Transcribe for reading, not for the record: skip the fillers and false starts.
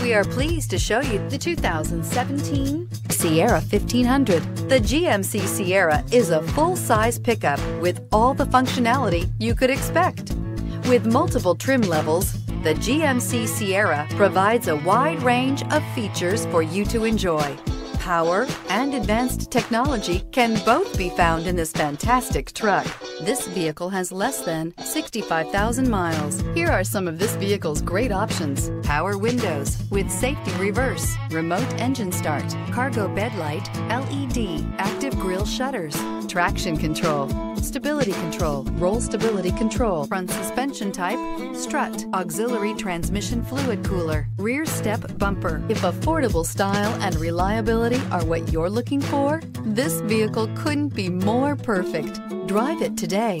We are pleased to show you the 2017 Sierra 1500. The GMC Sierra is a full-size pickup with all the functionality you could expect. With multiple trim levels, the GMC Sierra provides a wide range of features for you to enjoy. Power and advanced technology can both be found in this fantastic truck. This vehicle has less than 65,000 miles. Here are some of this vehicle's great options: power windows with safety reverse, remote engine start, cargo bed light, LED, active grille shutters, traction control, stability control, roll stability control, front suspension type, strut, auxiliary transmission fluid cooler, rear step bumper. If affordable style and reliability are what you're looking for, this vehicle couldn't be more perfect. Drive it today.